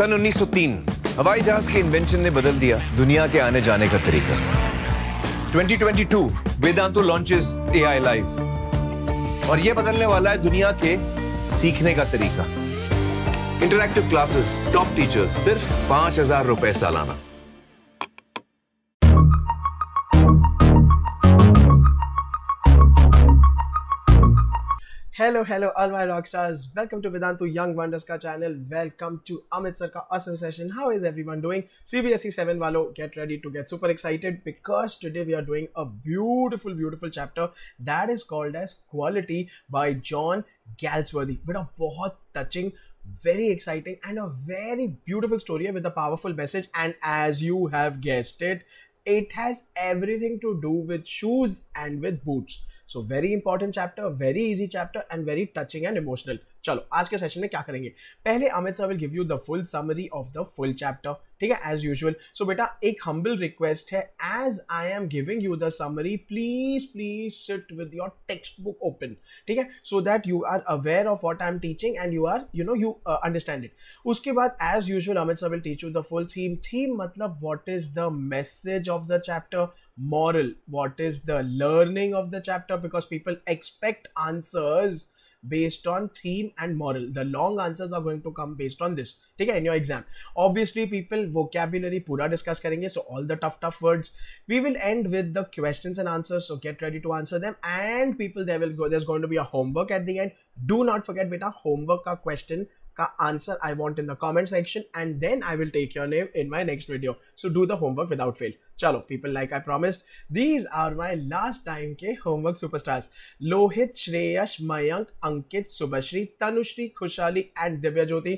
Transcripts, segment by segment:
सन 1903 हवाई जहाज के इन्वेंशन ने बदल दिया दुनिया के आने जाने का तरीका। 2022 वेदांतु लॉन्चेस एआई लाइव और ये बदलने वाला है दुनिया के सीखने का तरीका। इंटरैक्टिव क्लासेस, टॉप टीचर्स, सिर्फ 5000 रुपए सालाना। Hello, hello, all my rock stars. Welcome to Vedantu Young Wonders ka channel. Welcome to Amit Sir ka awesome session. How is everyone doing? CBSE 7 walo, get ready to get super excited because today we are doing a beautiful, beautiful chapter that is called as Quality by John Galsworthy. But a bahut touching, very exciting and a very beautiful story with a powerful message. And as you have guessed it, it has everything to do with shoes and with boots. So very important chapter, very easy chapter and very touching and emotional. चलो आज के session में क्या करेंगे? पहले Amit sir will give you the full summary of the full chapter, ठीक है, as usual. So बेटा एक हम्बल रिक्वेस्ट है, as I am giving you the summary please please sit with your text book open, ठीक है, so that you are aware of what I am teaching and you are you know you understand it. उसके बाद as usual Amit sir will teach you the full theme. Theme मतलब what is the message of the chapter, moral, what is the learning of the chapter, because people expect answers based on theme and moral. The long answers are going to come based on this, okay, in your exam. Obviously people vocabulary pura discuss karenge, so all the tough words. We will end with the questions and answers, so get ready to answer them. And people, there will go, there's going to be a homework at the end. Do not forget beta, homework ka question ka answer I want in the comment section, and then I will take your name in my next video. So do the homework without fail. Chalo people, like I promised, these are my last time ke homework superstars. Lohit, Shreyash, Mayank, Ankit, Subhashri, Tanushri, Khushali and Divya Jyoti.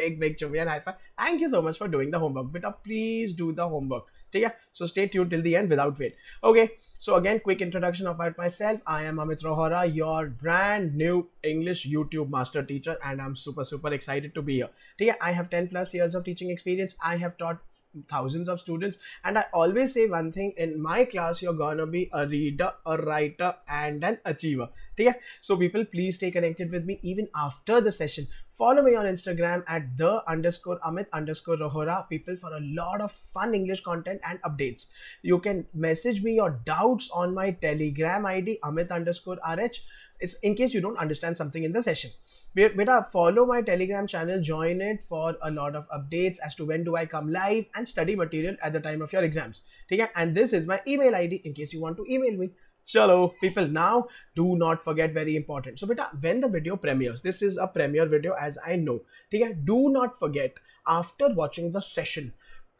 Big, big chubby and high five. Thank you so much for doing the homework. Beta, please do the homework. Okay? So stay tuned till the end without fail. Okay. So again, quick introduction about myself. I am Amit Rohora, your brand new English YouTube master teacher, and I'm super excited to be here. Okay? I have 10 plus years of teaching experience. I have taught thousands of students, and I always say one thing in my class: you're gonna be a reader, a writer and an achiever. Okay? So people, please stay connected with me even after the session. Follow me on Instagram at the_Amit_Rohora, people, for a lot of fun English content and updates. You can message me your doubts on my Telegram ID Amit_RH. It's in case you don't understand something in the session. Beta, follow my Telegram channel, join it for a lot of updates as to when do I come live and study material at the time of your exams. Okay? And this is my email ID in case you want to email me. Chalo people, now do not forget, very important. So beta, when the video premieres, this is a premiere video as I know. Okay? Do not forget, after watching the session,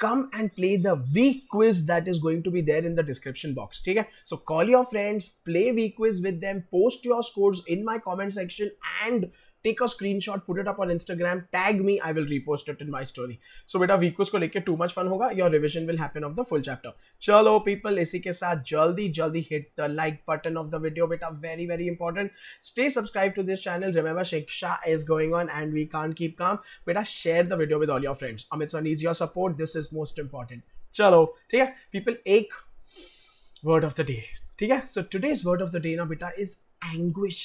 come and play the week quiz that is going to be there in the description box. Okay? So call your friends, play week quiz with them, post your scores in my comment section and take a screenshot, put it up on Instagram, tag me, I will repost it in my story. So beta, week quiz ko leke too much fun hoga, your revision will happen of the full chapter. Chalo people, isi ke saath jaldi hit the like button of the video beta, very important. Stay subscribed to this channel, remember Shiksha is going on and we can't keep calm. Beta, share the video with all your friends. Amit Sir needs your support, this is most important. Chalo theek hai people, ek word of the day, theek hai. So today's word of the day na beta is anguish.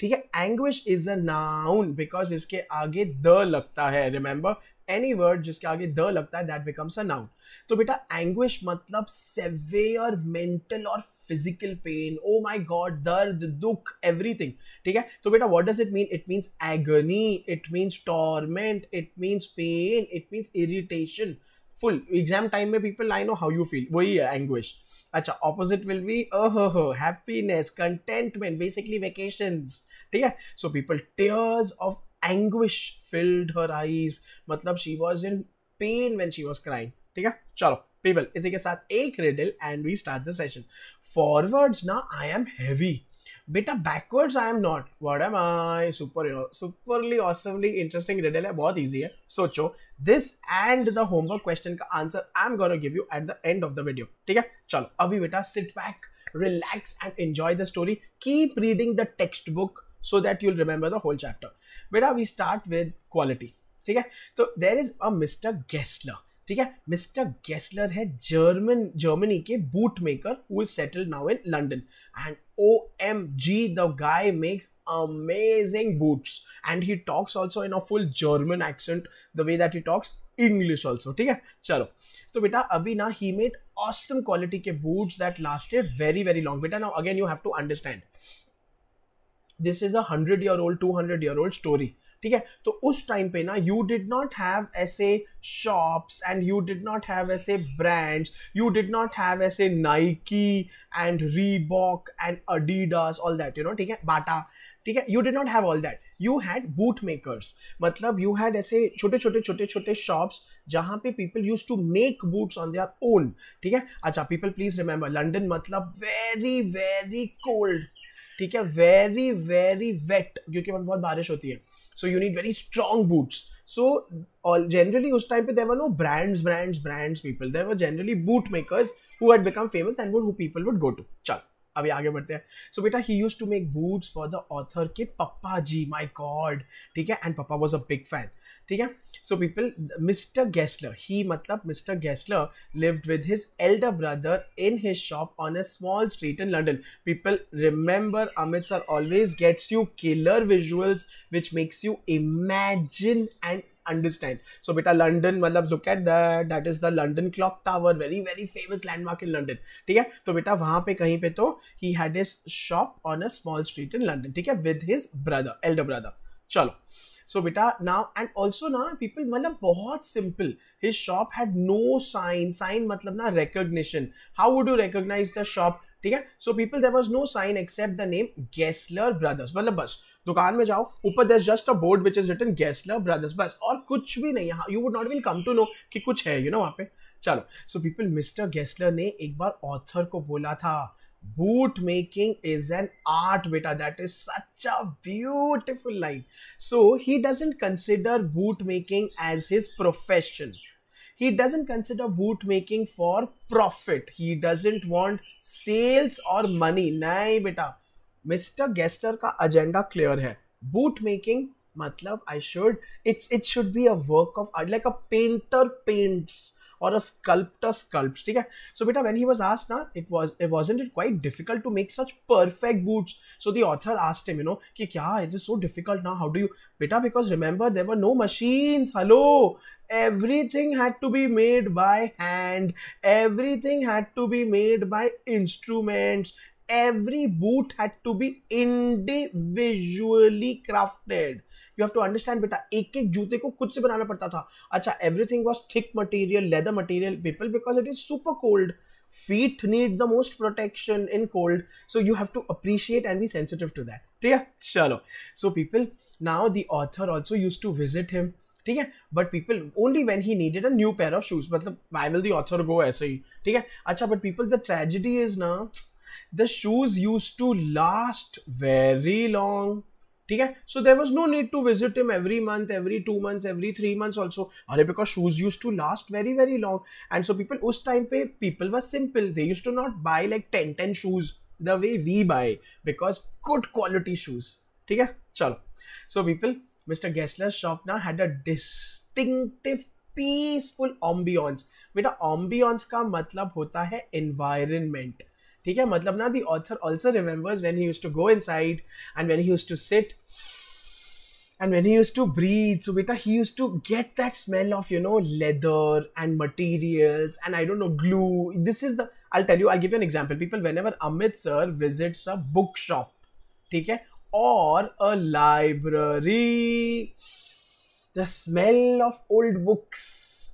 ठीक है, anguish is a noun because इसके आगे the लगता है. Remember, any word जिसके आगे the लगता है that becomes a noun. तो बेटा anguish मतलब severe mental और physical pain. Oh my God, दर्द, दुख, everything. ठीक है, तो बेटा what does it mean? It means agony, it means torment, it means pain, it means irritation. Full exam time में people, I know how you feel. वही है anguish. अच्छा, opposite will be happiness, contentment, basically vacations. ठीक है, so people, tears of anguish filled her eyes, मतलब she was in pain when she was crying. ठीक है, चलो people, इसी के साथ एक riddle and we start the session. Forwards ना I am heavy, बेटा backwards I am not, what am I? Superly awesomely interesting riddle है, बहुत easy है, सोचो. This and the homework question का answer I'm gonna give you at the end of the video. ठीक है, चलो अभी बेटा sit back, relax and enjoy the story. Keep reading the textbook so that you'll remember the whole chapter. Beta, we start with quality. Okay? So there is a Mr. Gessler. ठीक है, mister Gessler है Germany के boot maker who is settled now in London and OMG the guy makes amazing boots and he talks also in a full German accent the way that he talks English also. ठीक है, चलो तो बेटा अभी ना he made awesome quality के boots that lasted very very long. बेटा now again you have to understand this is a 100-year-old 200-year-old story. ठीक है, तो उस टाइम पे ना यू डिड नॉट हैव ऐसे shops and you did not have ऐसे brands, you did not have ऐसे Nike and Reebok and Adidas all that you know, ठीक है, बाटा, ठीक है, you did not have all that, you had boot makers. मतलब you had ऐसे छोटे छोटे छोटे छोटे शॉप्स जहाँ पे people use to make boots on their own. ठीक है, अच्छा पीपल प्लीज रिमेंबर लंडन मतलब वेरी वेरी कोल्ड, ठीक है, वेरी वेरी वेट क्योंकि वहाँ बहुत बारिश होती है. So you need very strong boots. So generally उस time पे there were no brands people. There were generally boot makers who had become famous and who people would go to. चल अभी आगे बढ़ते हैं. So बेटा he used to make boots for the author के पापा जी, my God, ठीक है, and पापा was a big fan. ठीक है, so people Mr. Gessler he मतलब Mr. Gessler lived with his elder brother in his shop on a small street in London. People remember Amit sir always gets you killer visuals which makes you imagine and understand. So beta London मतलब look at that is the London clock tower, very very famous landmark in London. ठीक है, तो बेटा वहाँ पे कहीं पे तो he had his shop on a small street in London. ठीक है, with his brother elder brother. चलो so beta now and also na people matlab bahut simple his shop had no sign matlab na recognition, how would you recognize the shop. ठीक है, so people there was no sign except the name Gessler brothers. matlab bas dukaan mein jao upar there's just a board which is written Gessler brothers bas aur kuch bhi nahi hai, you would not even come to know ki kuch hai you know wahan pe. chalo so people Mr. Gessler ne ek baar author ko bola tha boot making is an art. beta that is such a beautiful line. so he doesn't consider boot making as his profession, he doesn't consider boot making for profit, he doesn't want sales or money. nahi beta Mr. Gessler ka agenda clear hai, boot making matlab I should it should be a work of art like a painter paints or a sculptor sculpts. ठीक है, so beta when he was asked na wasn't it quite difficult to make such perfect boots. so the author asked him you know ki kya it is so difficult now how do you. beta because remember there were no machines, hello, everything had to be made by hand, everything had to be made by instruments, every boot had to be individually crafted. you have to understand beta ek ek joote ko khud se banana padta tha. acha everything was thick material, leather material people because it is super cold, feet need the most protection in cold, so you have to appreciate and be sensitive to that. theek hai chalo so people now the author also used to visit him. ठीक है, but people only when he needed a new pair of shoes. मतलब why will the author go ऐसे ही. ठीक है, अच्छा but people the tragedy is ना the shoes use to last very long. ठीक है, so there was no need to visit him every month, every 2 months, every 3 months also. अरे because shoes use to last very very long and so people उस time पे people was simple, they use to not buy like 10-10 shoes the way we buy because good quality shoes. ठीक है, चलो so people mister Gessler shop ना had a distinctive peaceful ambience. बेटा ambience का मतलब होता है एनवायरनमेंट. ठीक है, मतलब ना the author also remembers when he used to go inside and when he used to sit and when he used to breathe. so beta he used to get that smell of you know leather and materials and I don't know glue. this is the I'll give you an example people. whenever Amit sir visits a bookshop, ठीक है, or a library, the smell of old books,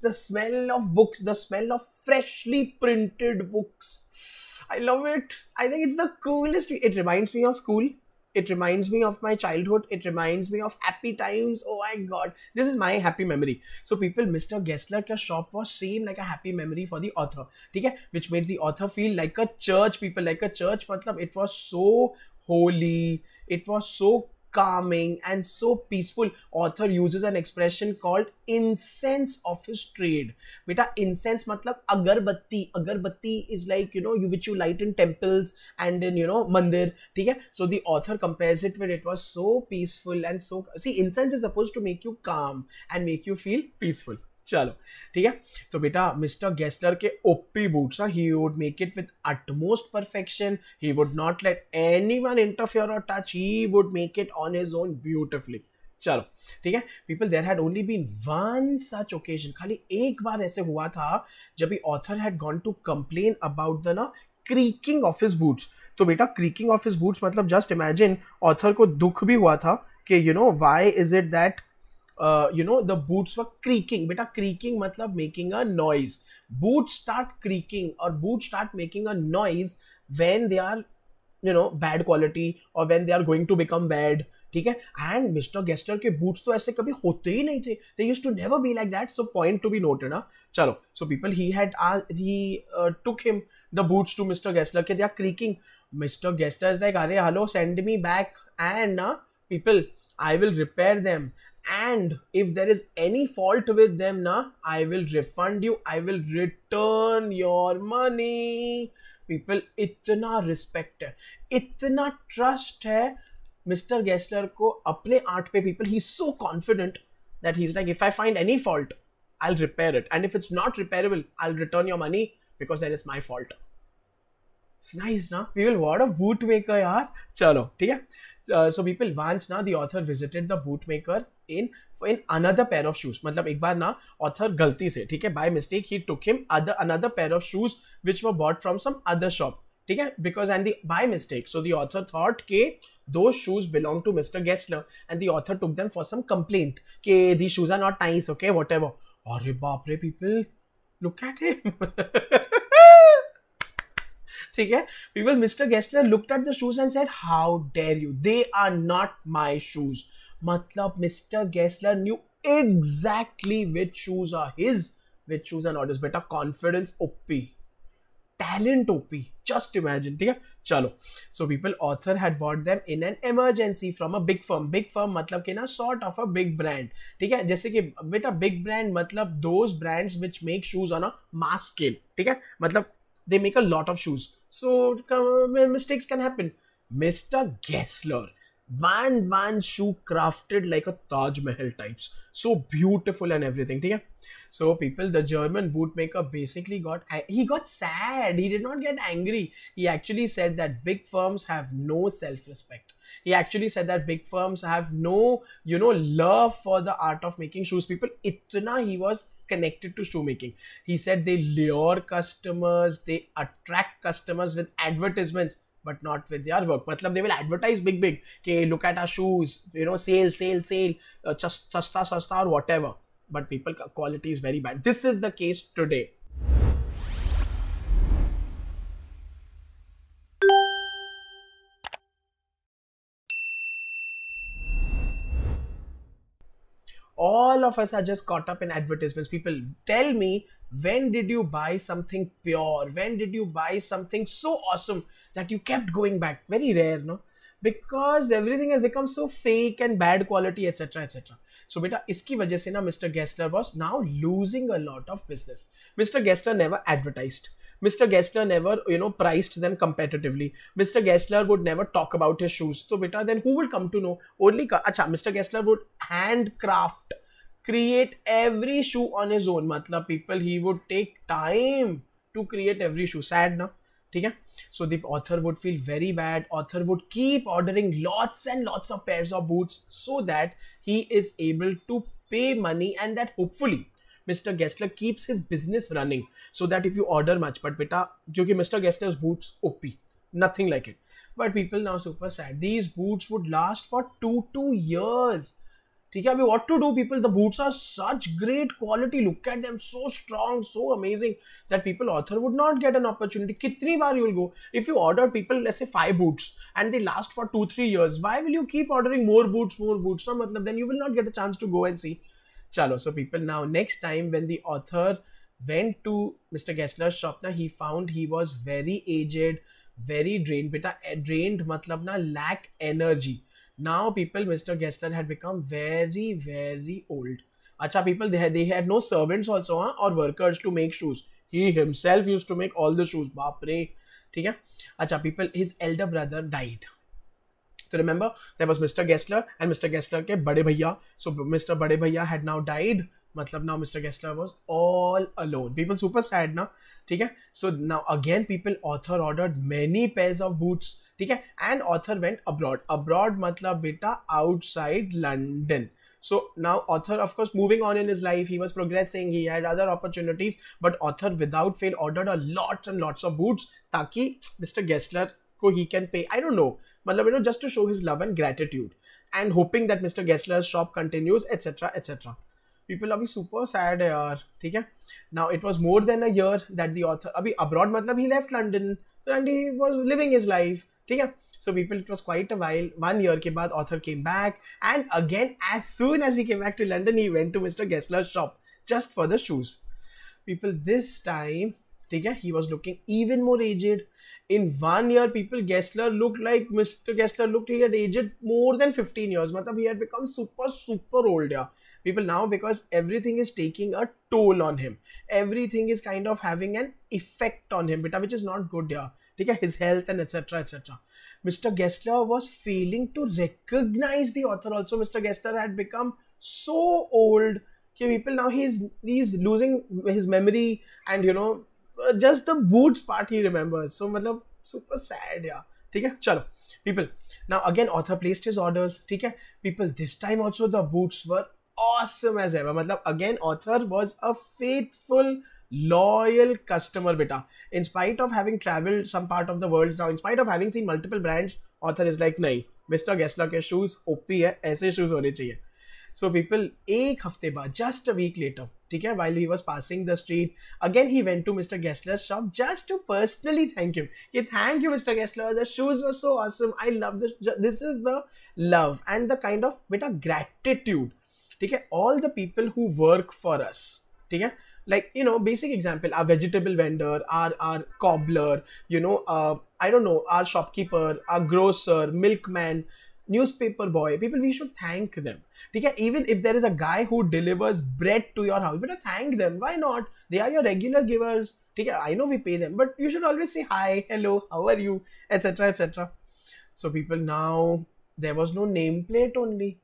the smell of books, the smell of freshly printed books, I love it. I think it's the coolest. It reminds me of school, it reminds me of my childhood, it reminds me of happy times. oh my God, this is my happy memory. so people Mr. Gessler ka shop was same like a happy memory for the author. theek hai, which made the author feel like a church people, like a church. matlab it was so holy, it was so calming and so peaceful. author uses an expression called incense of his trade. beta incense matlab agarbatti, agarbatti is like you know which you light in temples and in you know mandir. theek hai, so the author compares it with it was so peaceful and so see incense is supposed to make you calm and make you feel peaceful. चलो ठीक है। तो बेटा mister Gessler के OP boots he would make it with utmost perfection, he would not let anyone interfere और touch, he would make it on his own beautifully. चलो ठीक है people, there had only been one such occasion, खाली एक बार ऐसे हुआ था जब he author had gone to complain about the ना क्रीकिंग ऑफ हिज बूट्स। तो बेटा क्रीकिंग ऑफ हिज बूट्स मतलब जस्ट इमेजिन ऑथर को दुख भी हुआ था कि you know why is it that the boots were creaking. बेटा creaking मतलब making a noise. Boots start creaking or boots start making a noise when they are bad quality or when they are going to become bad. ठीक है, and Mr Gessler के boots तो ऐसे कभी होते ही नहीं थे, they used to never be like that, so point to be noted ना। चलो, so people he took him the boots to Mr. Gessler के they are creaking. Mr. Gessler is like अरे hello send me back and people I will repair them. And if there is any fault with them na, I will refund you, I will return your money. People, इतना respect है, इतना trust है Mr. Gessler को अपने art पे। People, he's so confident that he's like, if I find any fault, I'll repair it, and if it's not repairable, I'll return your money because that is my fault. It's nice na, people. What a boot maker यार। चलो ठीक है। So people, once na the author visited the bootmaker in another pair of shoes. मतलब एक बार ना author गलती से, ठीक है, by mistake he took him another pair of shoes which were bought from some other shop. ठीक है, because and the by mistake, so the author thought के those shoes belong to Mr. Gessler and the author took them for some complaint के these shoes are not nice, okay, whatever. अरे बाप रे people, look at him. ठीक है people, Mr. Gessler looked at the shoes and said, how dare you, they are not my shoes. मतलब Mr. Gessler knew exactly which shoes are his, which shoes are not his. बेटा confidence OP, talent OP, just imagine. ठीक है चलो, so people author had bought them in an emergency from a big firm. Big firm मतलब कि ना sort of a big brand. ठीक है, जैसे कि बेटा big brand मतलब those brands which make shoes on a mass scale. ठीक है, मतलब they make a lot of shoes, so mistakes can happen. Mr. Gessler, one shoe crafted like a Taj Mahal types, so beautiful and everything. ठीक है, so people, the German bootmaker basically got sad. He did not get angry. He actually said that big firms have no self-respect. He actually said that big firms have no love for the art of making shoes. People, itna he was connected to shoe making. He said they lure customers, they attract customers with advertisements but not with their work. मतलब they will advertise big कि look at our shoes, sale, सस्ता or whatever, but people quality is very bad. This is the case today. All of us are just caught up in advertisements. People, tell me, when did you buy something pure? When did you buy something so awesome that you kept going back? Very rare, no? Because everything has become so fake and bad quality, etc., etc. So, beta, iski wajah se na Mr. Gessler was now losing a lot of business. Mr. Gessler never advertised. Mr. Gessler never, priced them competitively. Mr. Gessler would never talk about his shoes. So, beta, then who will come to know? Only, Mr. Gessler would handcraft, create every shoe on his own. Matlab, people, he would take time to create every shoe. Sad, na? ठीक है, so the author would feel very bad. Author would keep ordering lots and lots of pairs of boots so that he is able to pay money and that hopefully Mr. Gessler keeps his business running so that if you order much, but beta, kyunki Mr. Gessler's boots OP, nothing like it. But people now super sad. These boots would last for 2 years. ठीक है, अभी what to do people? The boots are such great quality. Look at them, so strong, so amazing that people author would not get an opportunity. कितनी बार you will go if you order people let's say 5 boots and they last for 2-3 years? Why will you keep ordering more boots? ना मतलब then you will not get a chance to go and see. चलो, so people now next time when the author went to Mr. Gessler's shop ना, he found he was very aged, very drained. बेटा drained मतलब ना lack energy. Now people, Mr. Gessler had become very old. Acha people, they had no servants also or workers to make shoes. He himself used to make all the shoes. Baap re, theek hai. Acha people, his elder brother died. So remember, there was Mr. Gessler and Mr. Gessler ke bade bhaiya. So Mr. Bade bhaiya had now died. matlab now Mr. Gessler was all alone. People super sad now, okay? So now again people author ordered many pairs of boots, okay? And author went abroad. Abroad matlab beta outside London. So now author, of course, moving on in his life, he was progressing, he had other opportunities, but author without fail ordered a lot and lots of boots taki Mr. Gessler ko he can pay, I don't know, matlab, you know, just to show his love and gratitude, and hoping that Mr. Gessler's shop continues, etc, etc. People are super sad, yaar. Okay? Now it was more than a year that the author abroad matlab he left London and he was living his life. Okay? So people, it was quite a while. 1 year ke baad author came back, and again as soon as he came back to London, he went to Mr. Gessler's shop just for the shoes. People, this time, okay, he was looking even more aged. In 1 year, people, Gessler looked like Mr. Gessler looked, he had aged more than 15 years. Matlab, he had become super, super old. Yeah. People, now because everything is taking a toll on him. Everything is kind of having an effect on him, which is not good. Yeah. His health and etc, etc. Mr. Gessler was failing to recognize the author also. Mr. Gessler had become so old. Okay, people, now he's losing his memory, and you know, just the boots part he remembers. So matlab, super sad, yeah. Okay, chalo. People, now again author placed his orders. Okay, people, this time also the boots were awesome as ever. Matlab, again author was a faithful, loyal customer, beta. In spite of having traveled some part of the world, now in spite of having seen multiple brands, author is like, nahi, Mr. Gessler ke shoes OP hai, aise shoes hone chahiye. So people, ek hafte baad, just a week later, okay, while he was passing the street, again he went to Mr. Gessler's shop just to personally thank him. Okay, thank you, Mr. Gessler. The shoes were so awesome. I love this. This is the love and the kind of beta gratitude. Okay, all the people who work for us. Okay, like, you know, basic example, our vegetable vendor, our cobbler, you know, I don't know, our shopkeeper, our grocer, milkman, newspaper boy, people, we should thank them. Okay? Even if there is a guy who delivers bread to your house, better thank them. Why not? They are your regular givers. Okay? I know we pay them, but you should always say hi, hello, how are you, etc, etc. So people, now there was no nameplate only.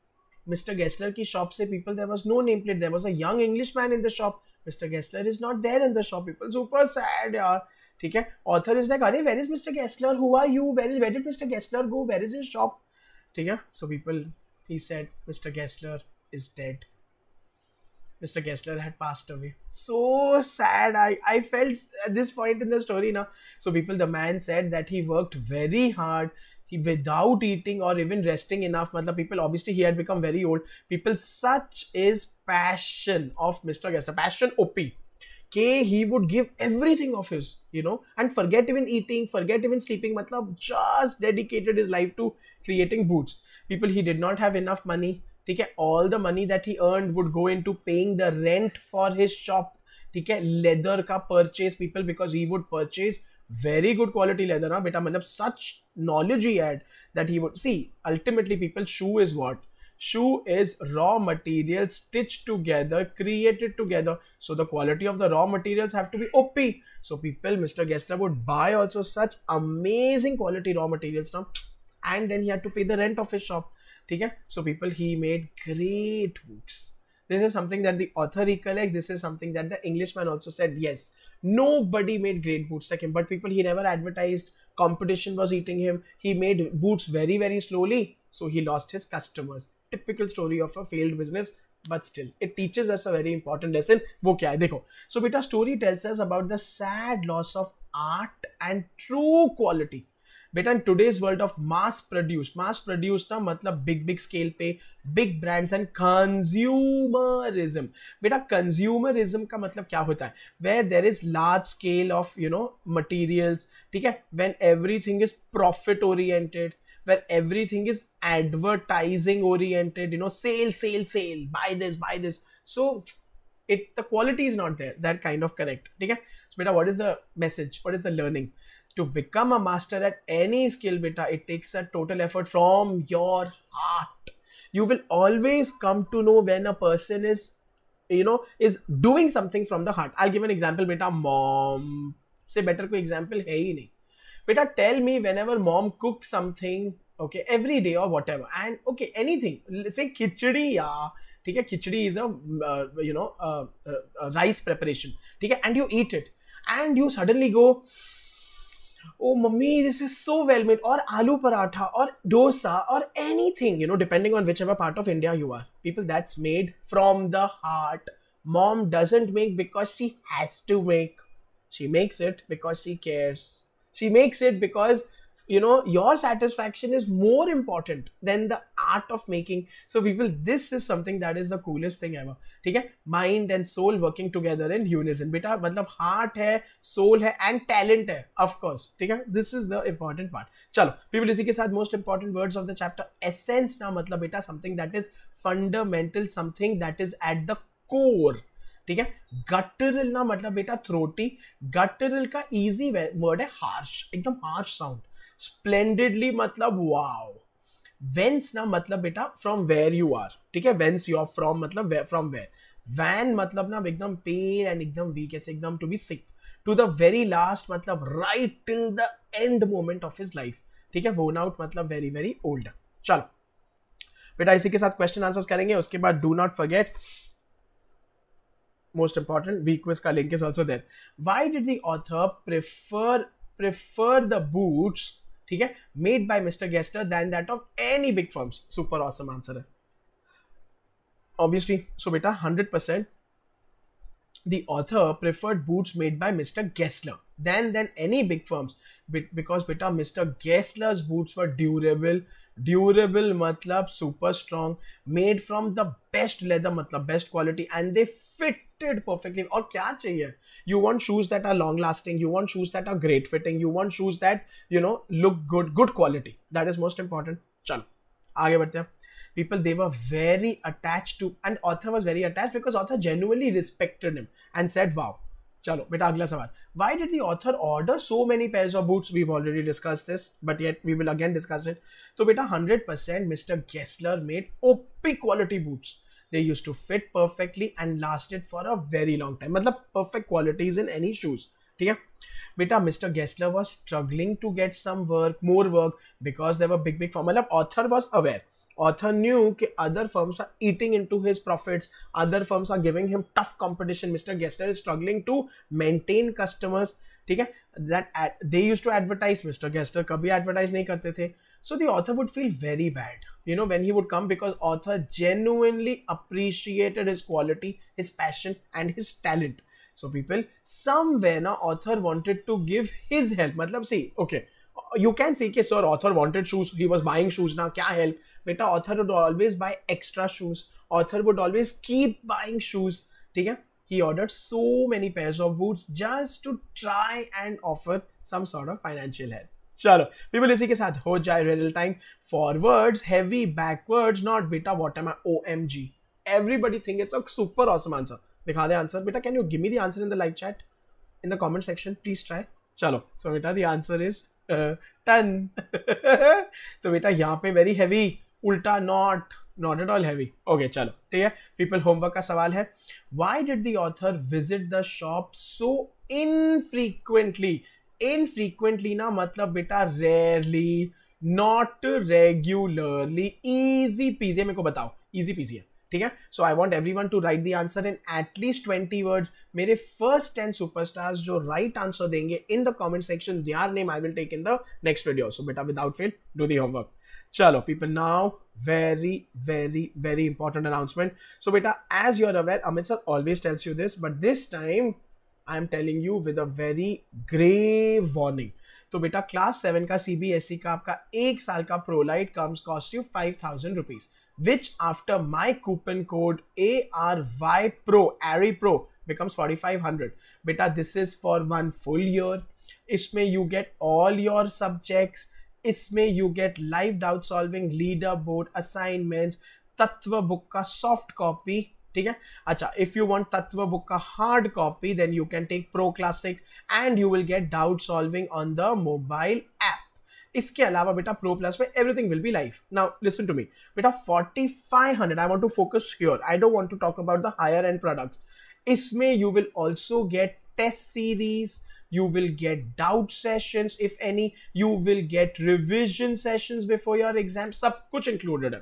Mr. Gessler ki shop se, people, there was no nameplate. There was a young Englishman in the shop. Mr. Gessler is not there in the shop, people. Super sad, yaar. Okay? Author is like, where is Mr. Gessler? Who are you? Where did Mr. Gessler go? Where is his shop? Okay? So people, he said, Mr. Gessler is dead. Mr. Gessler had passed away. So sad. I felt at this point in the story now. So people, the man said that he worked very hard. He, without eating or even resting enough, matlab, people, obviously he had become very old. People, such is passion of Mr. Gessler, passion OP, K, he would give everything of his, you know, and forget even eating, forget even sleeping, matlab, just dedicated his life to creating boots. People, he did not have enough money. All the money that he earned would go into paying the rent for his shop. Leather ka purchase, people, because he would purchase very good quality leather, na beta. Matlab, such knowledge he had that he would see. Ultimately, people, shoe is what? Shoe is raw material stitched together, created together. So the quality of the raw materials have to be OP. So people, Mr. Gessler would buy also such amazing quality raw materials now, and then he had to pay the rent of his shop. Okay? So people, he made great books. This is something that the author recollects. This is something that the Englishman also said. Yes, nobody made great boots like him. But people, he never advertised. Competition was eating him. He made boots very, very slowly. So he lost his customers. Typical story of a failed business. But still, it teaches us a very important lesson. Wo kya hai? Dekho. So beta, story tells us about the sad loss of art and true quality. Beta, in today's world of mass produced na matlab big scale pe, big brands and consumerism. Beta, consumerism ka matlab kya hota hai? Where there is large scale of, you know, materials. Theek hai? When everything is profit oriented, where everything is advertising oriented, you know, sale, buy this. So the quality is not there. That kind of correct. Theek hai? So beta, what is the message? What is the learning? To become a master at any skill, beta, it takes a total effort from your heart. You will always come to know when a person is, you know, is doing something from the heart. I'll give an example, beta. Mom se better koi example hai hi nahi. Beta, tell me whenever mom cooks something, okay, every day or whatever, and okay, anything, say khichdi, ya, ठीक है, khichdi is a rice preparation, ठीक है, and you eat it and you suddenly go, oh mummy, this is so well made, or aloo paratha or dosa or anything, you know, depending on whichever part of India you are. People, that's made from the heart. Mom doesn't make because she has to make. She makes it because she cares. She makes it because, you know, your satisfaction is more important than the art of making. So people, this is something that is the coolest thing ever. ठीक है, mind and soul working together in unison. बेटा मतलब heart है, soul है and talent है, of course. ठीक है, this is the important part. चलो people, इसी के साथ most important words of the chapter, essence ना मतलब बेटा something that is fundamental, something that is at the core. ठीक है, guttural ना मतलब बेटा throaty. Guttural का easy word है harsh, एकदम harsh sound. Splendidly मतलब wow. Whence ना मतलब बेटा from where you are. ठीक है, whence you are from मतलब where, from where. Van मतलब ना एकदम pain and एकदम weak ऐसे, एकदम to be sick. To the very last मतलब right till the end moment of his life. ठीक है, worn out मतलब very very old. चलो बेटा इसी के साथ question answers करेंगे. उसके बाद do not forget, most important, V-Quiz का link is also there. Why did the author prefer the boots, ठीक है, made by Mr. Gessler than that of any big firms? Super awesome answer है. Obviously, so beta 100% the author preferred boots made by Mr. Gessler than any big firms because beta Mr. Gessler's boots were durable. Durable मतलब super strong, made from the best leather मतलब best quality, and they fitted perfectly. और क्या चाहिए? You want shoes that are long lasting, you want shoes that are great fitting, you want shoes that, you know, look good, good quality. That is most important. चलो आगे बढ़ते हैं. People, they were very attached to, and author was very attached because author genuinely respected him and said wow. चलो बेटा अगला सवाल. Why did the author order so many pairs of boots? We've already discussed this, but yet we will again discuss it. So बेटा 100% Mr. Gessler made OP quality boots. They used to fit perfectly and lasted for a very long time. मतलब perfect qualities in any shoes. ठीक है बेटा, Mr. Gessler was struggling to get some work, more work, because there were big firms. मतलब author was aware. Author knew that other firms are eating into his profits, other firms are giving him tough competition. Mr. Gessler is struggling to maintain customers. ठीक है, that they used to advertise. Mr. Gessler कभी advertise नहीं करते थे. So the author would feel very bad, you know, when he would come, because author genuinely appreciated his quality, his passion and his talent. So people, somewhere ना author wanted to give his help. मतलब see, okay, you can see कि sir, author wanted shoes, he was buying shoes, now क्या help? बेटा author would always buy extra shoes, author would always keep buying shoes. ठीक है, he ordered so many pairs of boots just to try and offer some sort of financial help. चलो people, इसी के साथ हो जाए real time. Forwards heavy, backwards not. बेटा what am I? OMG, everybody think it's a super awesome answer. दिखा दे answer बेटा, can you give me the answer in the live chat, in the comment section, please try. चलो so बेटा the answer is ton. तो बेटा यहाँ पे very heavy, उल्टा not at all heavy. Okay चलो ठीक है पीपल, होमवर्क का सवाल है. Why did the author visit the shop so infrequently? Infrequently ना मतलब बेटा rarely, not regularly. Easy peasy, मेरे को बताओ इजी पीजी है. ठीक है, so I want every one to write the answer in at least 20 words. मेरे फर्स्ट 10 सुपरस्टार्स जो राइट आंसर देंगे in the comment section, their name I will take in the next video. So बेटा without fail do the homework. चलो people, now very very very important announcement. So beta, as you are aware, Amit sir always tells you this, but this time I am telling you with a very grave warning. तो बेटा class 7 का CBSE का आपका एक साल का pro lite comes cost you 5,000 rupees, which after my coupon code ARYPRO becomes 4,500. Beta, this is for one full year. Isme you get all your subjects. Isme you get live doubt solving, leaderboard, assignments, Tatva book ka soft copy. ठीक है, अच्छा, if you want Tatva book का hard copy, then you can take Pro Classic and you will get doubt solving on the mobile app. इसके अलावा बेटा pro plus में everything will be live. Now listen to me बेटा, 4,500, I want to focus here, I don't want to talk about the higher end products. इसमें you will also get test series, you will get doubt sessions if any, you will get revision sessions before your exam, सब कुछ included है.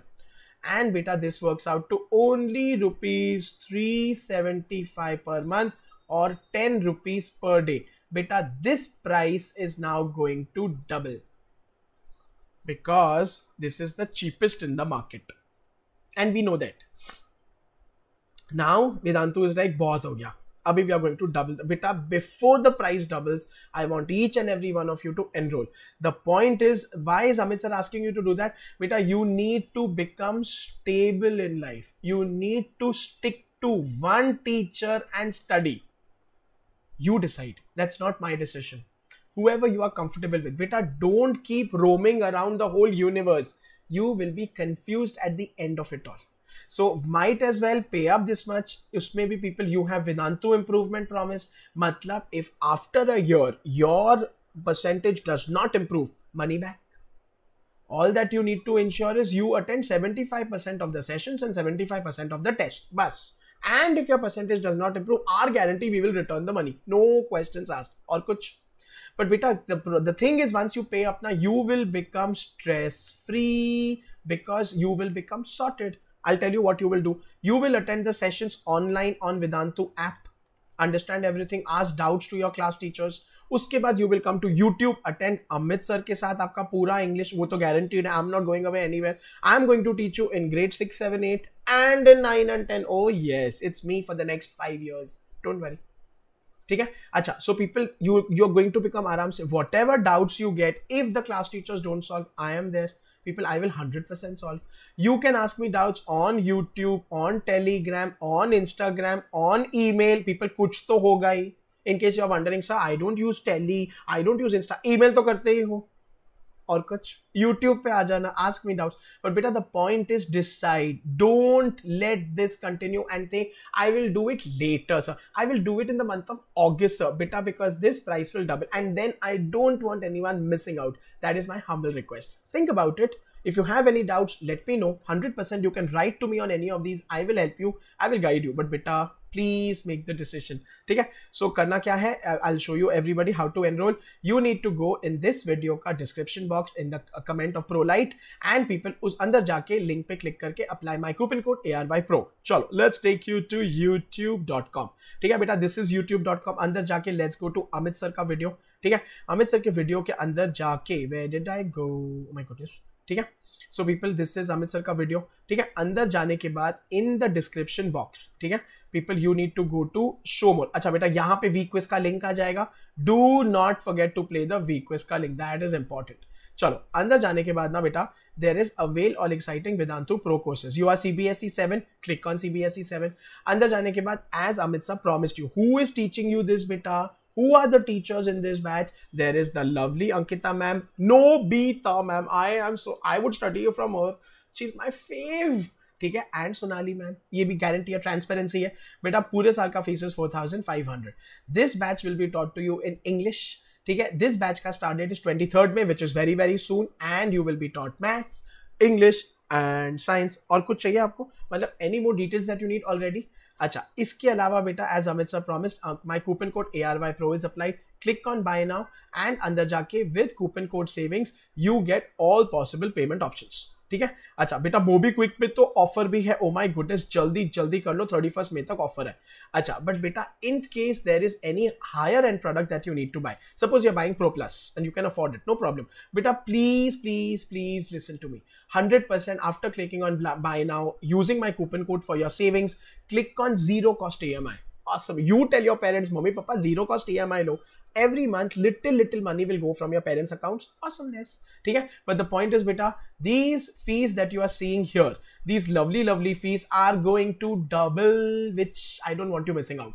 And beta, this works out to only ₹375 per month or 10 rupees per day. Beta, this price is now going to double because this is the cheapest in the market. And we know that. Now Vedantu is like, bahut ho gaya. Abhi we are going to double the beta. Before the price doubles, I want each and every one of you to enroll. The point is, why is Amit sir asking you to do that? Beta, you need to become stable in life. You need to stick to one teacher and study. You decide. That's not my decision. Whoever you are comfortable with. Beta, don't keep roaming around the whole universe. You will be confused at the end of it all. So might as well pay up this much. Usme bhi people, you have Vedantu improvement promise. Matlab, if after a year your percentage does not improve, money back. All that you need to ensure is you attend 75% of the sessions and 75% of the test. Bas. And if your percentage does not improve, our guarantee we will return the money. No questions asked. Aur kuch. But beta, the thing is, once you pay up now, you will become stress free because you will become sorted. I'll tell you what you will do. You will attend the sessions online on Vedantu app. Understand everything. Ask doubts to your class teachers. Uske baad you will come to YouTube. Attend Amit sir ke saath aapka pura English. Wo to guaranteed. I'm not going away anywhere. I'm going to teach you in grade 6, 7, 8 and in 9 and 10. Oh yes. It's me for the next 5 years. Don't worry. Okay? Achha, so people, you're going to become aram se. Whatever doubts you get, if the class teachers don't solve, I am there. People, I will 100% solve. You can ask me doubts on YouTube, on Telegram, on Instagram, on email. People, kuch to hoga hi. In case you are wondering, sir, I don't use Tele, I don't use Insta. Email to karte hi ho. Aur kuch. YouTube pe aa jana, ask me doubts. But beta, the point is decide. Don't let this continue and say, I will do it later, sir. I will do it in the month of August, sir. Beta, because this price will double. And then I don't want anyone missing out. That is my humble request. Think about it. If you have any doubts, let me know. 100% you can write to me on any of these. I will help you. I will guide you. But beta, please make the decision. Okay? So karna kya hai? I'll show you everybody how to enroll. You need to go in this video ka description box in the comment of ProLite, and people us andar jaake link pe click karke apply my coupon code ARYPRO. Chalo, let's take you to youtube.com. Okay beta, this is youtube.com. Andar jaake let's go to Amit sir ka video. Okay? Amit sir ke video ke andar jaake, where did I go? Oh my goodness. ठीक है, so people, this is Amit sir का video. ठीक है, अंदर जाने के बाद in the description box, ठीक है, people, you need to go to show more. अच्छा बेटा, यहाँ पे V-Quiz का link आ जाएगा. Do not forget to play the V-Quiz का link. That is important. चलो, अंदर जाने के बाद ना बेटा, there is avail all exciting Vedantu Pro courses. You are CBSE 7. Click on CBSE 7. अंदर जाने के बाद, as Amit sir promised you, who is teaching you this बेटा? Who are the teachers in this batch? There is the lovely Ankita ma'am. No Bita ma'am. I would study you from her. She's my fave. Okay? And Sonali ma'am. Ye bhi guarantee hai, transparency hai. Beta, pure saal ka fees is 4,500. This batch will be taught to you in English. Okay? This batch ka start date is 23rd May, which is very very soon. And you will be taught maths, English and science. Aur kuch chahiye aapko? Matlab, any more details that you need already? Achha, iske alawa beta, as Amit sir promised, my coupon code ARYPRO is applied. Click on buy now and andar jaake with coupon code savings, you get all possible payment options. ठीक है? अच्छा बेटा, Mobi Quick पे तो offer भी है. Oh my goodness, जल्दी जल्दी कर लो, 31st May तक offer है. अच्छा, but बेटा, in case there is any higher end product that you need to buy, suppose you are buying Pro Plus and you can afford it, no problem. बेटा, please listen to me. 100% after clicking on buy now, using my coupon code for your savings, click on zero cost EMI. Awesome. You tell your parents, mommy, papa, zero cost EMI low. Every month, little money will go from your parents' accounts. Awesomeness. Okay? But the point is, beta, these fees that you are seeing here, these lovely fees are going to double, which I don't want you missing out.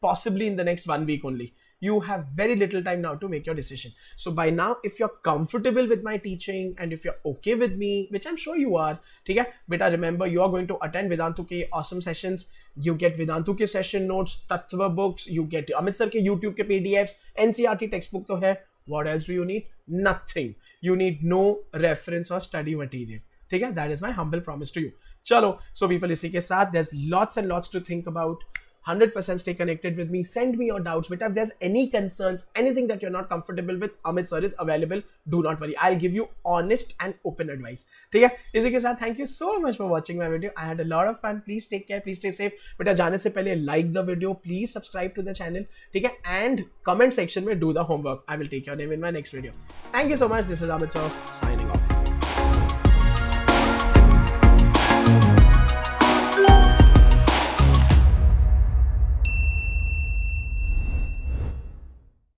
Possibly in the next 1 week only. You have very little time now to make your decision. So by now, if you're comfortable with my teaching and if you're okay with me, which I'm sure you are, okay? Beta, remember, you are going to attend Vedantu ke awesome sessions. You get Vedantu ke session notes, Tattva books, you get Amit sir ke YouTube ke PDFs, NCERT textbook to hai. What else do you need? Nothing. You need no reference or study material. Okay? That is my humble promise to you. Chalo. So people, isi ke saath, there's lots and lots to think about. 100% stay connected with me. Send me your doubts. But if there's any concerns, anything that you're not comfortable with, Amit Sir is available. Do not worry. I'll give you honest and open advice. Okay? Thank you so much for watching my video. I had a lot of fun. Please take care. Please stay safe. But जाने से पहले like the video. Please subscribe to the channel. Okay? And comment section में do the homework. I will take your name in my next video. Thank you so much. This is Amit Sir signing off.